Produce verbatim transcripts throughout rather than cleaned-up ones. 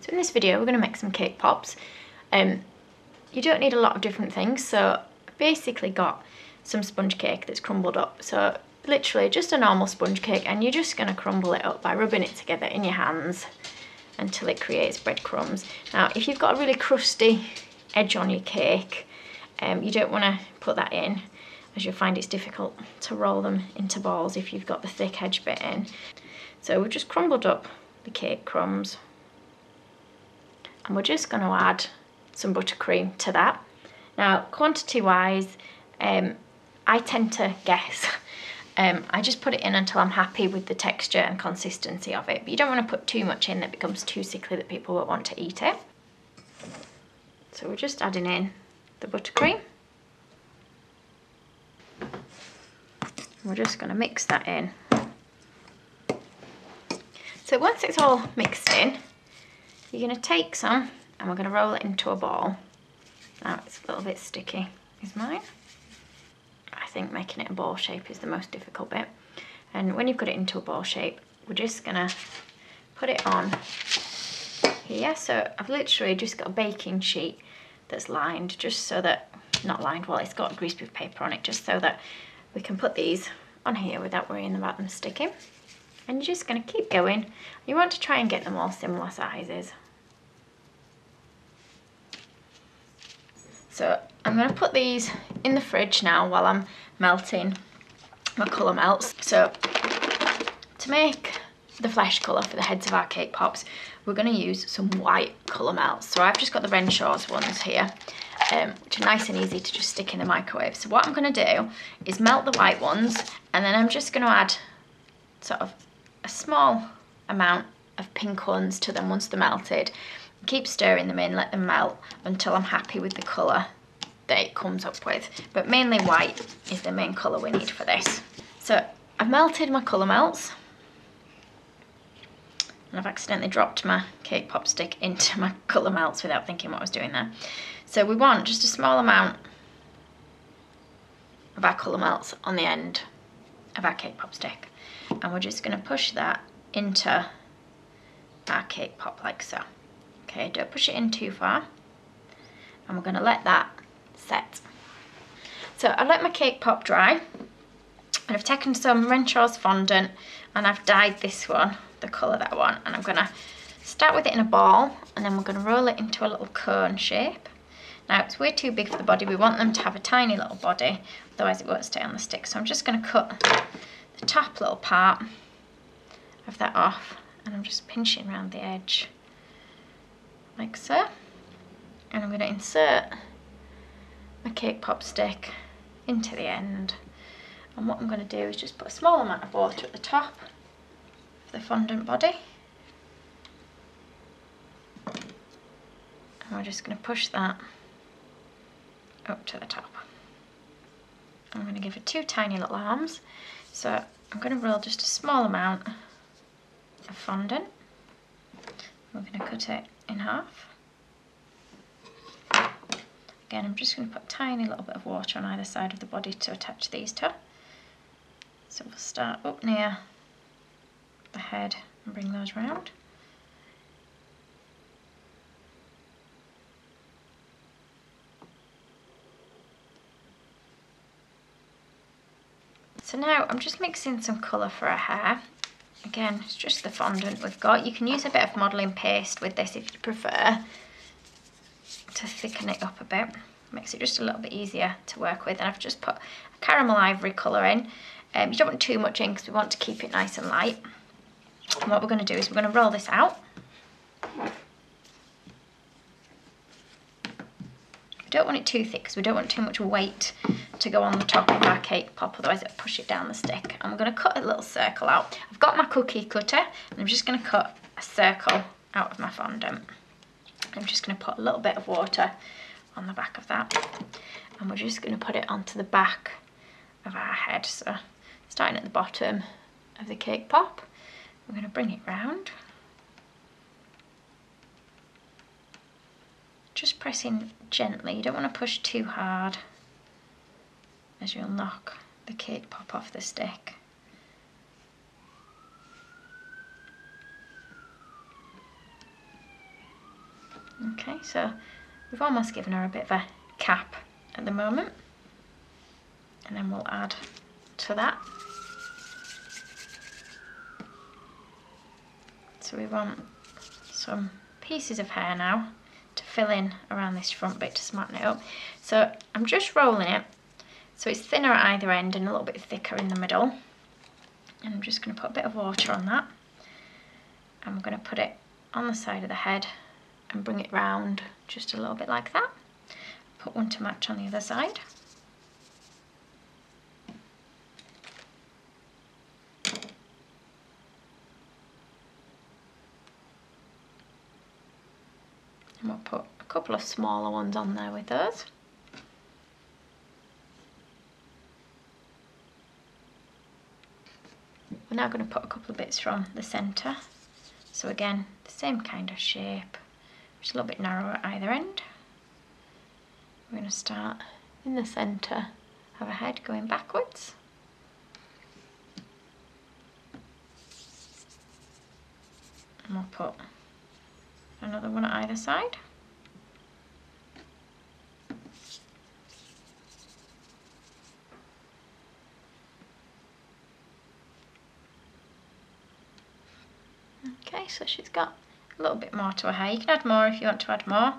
So in this video we're going to make some cake pops. Um, you don't need a lot of different things, so I've basically got some sponge cake that's crumbled up. So literally just a normal sponge cake, and you're just going to crumble it up by rubbing it together in your hands until it creates breadcrumbs. Now if you've got a really crusty edge on your cake, um, you don't want to put that in, as you'll find it's difficult to roll them into balls if you've got the thick edge bit in. So we've just crumbled up the cake crumbs, and we're just going to add some buttercream to that. Now quantity wise, um, I tend to guess. Um, I just put it in until I'm happy with the texture and consistency of it. But you don't want to put too much in that becomes too sickly that people won't want to eat it. So we're just adding in the buttercream. We're just going to mix that in. So once it's all mixed in, you're going to take some and we're going to roll it into a ball. Now it's a little bit sticky, is mine. I think making it a ball shape is the most difficult bit. And when you've got it into a ball shape, we're just gonna put it on here. So I've literally just got a baking sheet that's lined, just so that, not lined, well it's got greaseproof paper on it, just so that we can put these on here without worrying about them sticking. And you're just gonna keep going. You want to try and get them all similar sizes. So I'm going to put these in the fridge now while I'm melting my colour melts. So to make the flesh colour for the heads of our cake pops, we're going to use some white colour melts. So I've just got the Renshaw's ones here, um, which are nice and easy to just stick in the microwave. So what I'm going to do is melt the white ones, and then I'm just going to add sort of a small amount of pink ones to them once they're melted. Keep stirring them in, let them melt until I'm happy with the colour that it comes up with, but mainly white is the main colour we need for this. So I've melted my colour melts, and I've accidentally dropped my cake pop stick into my colour melts without thinking what I was doing there. So we want just a small amount of our colour melts on the end of our cake pop stick, and we're just going to push that into our cake pop like so. Okay, don't push it in too far, and we're going to let that set. So I've let my cake pop dry, and I've taken some Renshaw's fondant, and I've dyed this one the colour that I want, and I'm going to start with it in a ball, and then we're going to roll it into a little cone shape. Now it's way too big for the body, we want them to have a tiny little body, otherwise it won't stay on the stick. So I'm just going to cut the top little part of that off, and I'm just pinching around the edge like so, and I'm going to insert my cake pop stick into the end, and what I'm going to do is just put a small amount of water at the top of the fondant body, and we're just going to push that up to the top. I'm going to give it two tiny little arms, so I'm going to roll just a small amount of fondant. We're going to cut it in half. Again, I'm just going to put a tiny little bit of water on either side of the body to attach these to. So we'll start up near the head and bring those round. So now I'm just mixing some colour for our hair. Again, it's just the fondant we've got. You can use a bit of modelling paste with this if you prefer, to thicken it up a bit. Makes it just a little bit easier to work with. And I've just put a caramel ivory colour in. Um, you don't want too much in because we want to keep it nice and light. And what we're going to do is we're going to roll this out. We don't want it too thick because we don't want too much weight to go on the top of our cake pop, otherwise it'll push it down the stick. I'm going to cut a little circle out. I've got my cookie cutter, and I'm just going to cut a circle out of my fondant. I'm just going to put a little bit of water on the back of that, and we're just going to put it onto the back of our head. So starting at the bottom of the cake pop, we're going to bring it round, just pressing gently. You don't want to push too hard, as you'll knock the cake pop off the stick. Okay, so we've almost given her a bit of a cap at the moment, and then we'll add to that. So we want some pieces of hair now to fill in around this front bit to smarten it up. So I'm just rolling it so it's thinner at either end and a little bit thicker in the middle, and I'm just going to put a bit of water on that, and we're going to put it on the side of the head and bring it round just a little bit like that. Put one to match on the other side. And we'll put a couple of smaller ones on there with those. We're now going to put a couple of bits from the centre. So again, the same kind of shape, just a little bit narrower at either end. We're going to start in the centre of a head going backwards. And we'll put another one at either side. Okay, so she's got a little bit more to her hair. You can add more if you want to add more.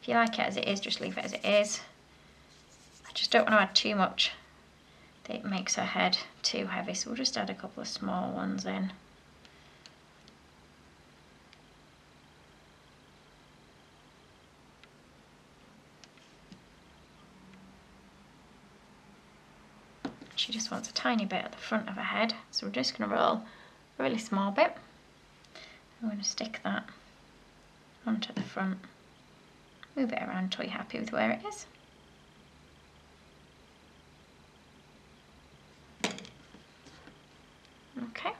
If you like it as it is, just leave it as it is. I just don't want to add too much. It makes her head too heavy, so we'll just add a couple of small ones in. She just wants a tiny bit at the front of her head, so we're just going to roll a really small bit. I'm going to stick that onto the front. Move it around until you're happy with where it is. Okay.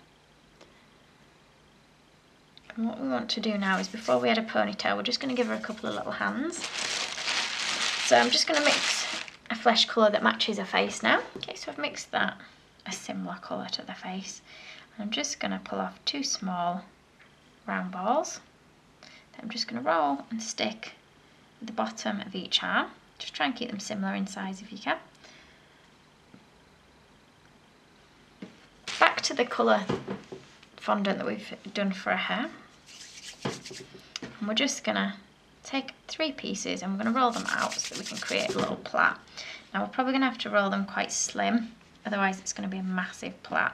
And what we want to do now is, before we add a ponytail, we're just going to give her a couple of little hands. So I'm just going to mix a flesh colour that matches her face now. Okay, so I've mixed that, a similar colour to the face. And I'm just going to pull off two small round balls. Then I'm just going to roll and stick the bottom of each arm. Just try and keep them similar in size if you can. Back to the colour fondant that we've done for our hair, and we're just going to take three pieces and we're going to roll them out so that we can create a little plait. Now we're probably going to have to roll them quite slim, otherwise it's going to be a massive plait.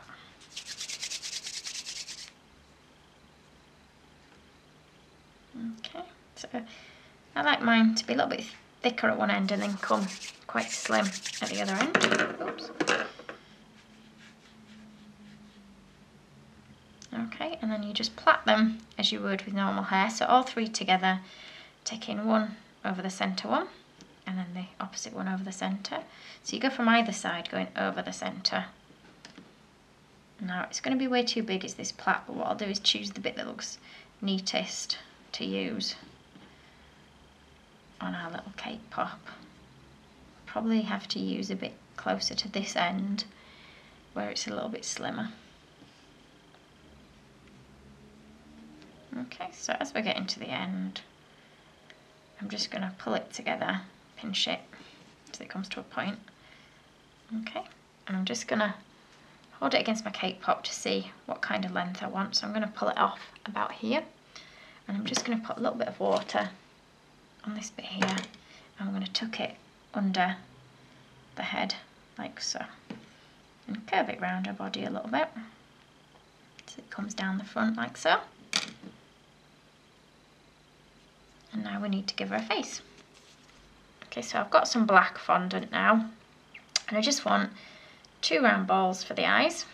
Okay, so I like mine to be a little bit thicker at one end and then come quite slim at the other end. Oops. Okay, and then you just plait them as you would with normal hair. So all three together, taking one over the centre one and then the opposite one over the centre. So you go from either side going over the centre. Now it's going to be way too big as this plait, but what I'll do is choose the bit that looks neatest to use on our little cake pop. Probably have to use a bit closer to this end where it's a little bit slimmer. Okay, so as we're getting to the end, I'm just going to pull it together, pinch it until it comes to a point. Okay, and I'm just going to hold it against my cake pop to see what kind of length I want. So I'm going to pull it off about here, and I'm just going to put a little bit of water on this bit here, and I'm going to tuck it under the head like so, and curve it round her body a little bit so it comes down the front like so. And now we need to give her a face. Okay, so I've got some black fondant now, and I just want two round balls for the eyes.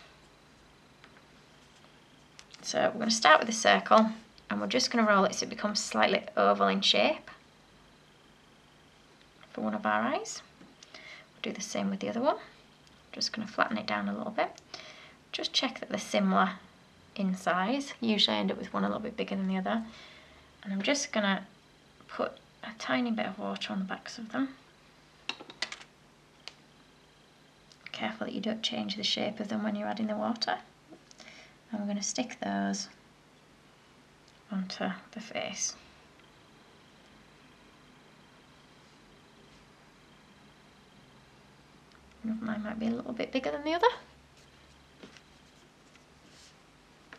So we're going to start with a circle, and we're just going to roll it so it becomes slightly oval in shape for one of our eyes. We'll do the same with the other one. Just going to flatten it down a little bit. Just check that they're similar in size. Usually I end up with one a little bit bigger than the other. And I'm just going to put a tiny bit of water on the backs of them. Careful that you don't change the shape of them when you're adding the water. And we're going to stick those onto the face. Mine might be a little bit bigger than the other.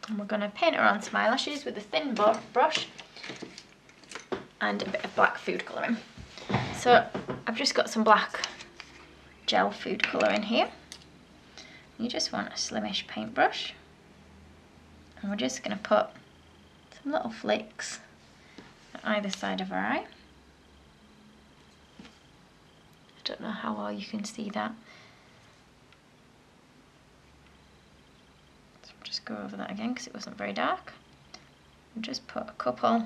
And we're going to paint her onto my lashes with a thin brush and a bit of black food colouring. So I've just got some black gel food colouring here. You just want a slimish paintbrush. And we're just going to put some little flakes on either side of her eye. I don't know how well you can see that. So I'll just go over that again because it wasn't very dark. We'll just put a couple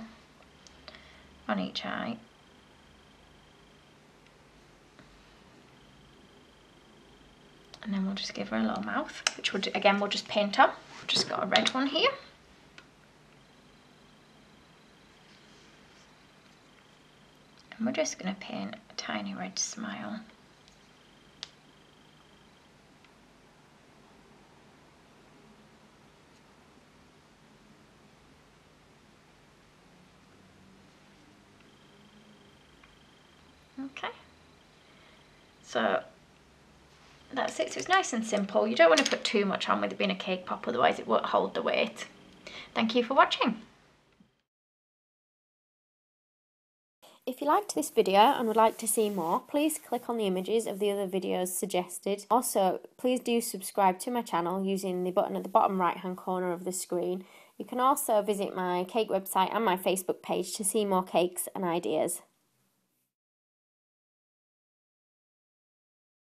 on each eye. And then we'll just give her a little mouth, which we'll do, again we'll just paint on. I've just got a red one here. And we're just going to paint a tiny red smile. Okay. So that's it. So it's nice and simple. You don't want to put too much on with it being a cake pop, otherwise it won't hold the weight. Thank you for watching. If you liked this video and would like to see more, please click on the images of the other videos suggested. Also, please do subscribe to my channel using the button at the bottom right hand corner of the screen. You can also visit my cake website and my Facebook page to see more cakes and ideas.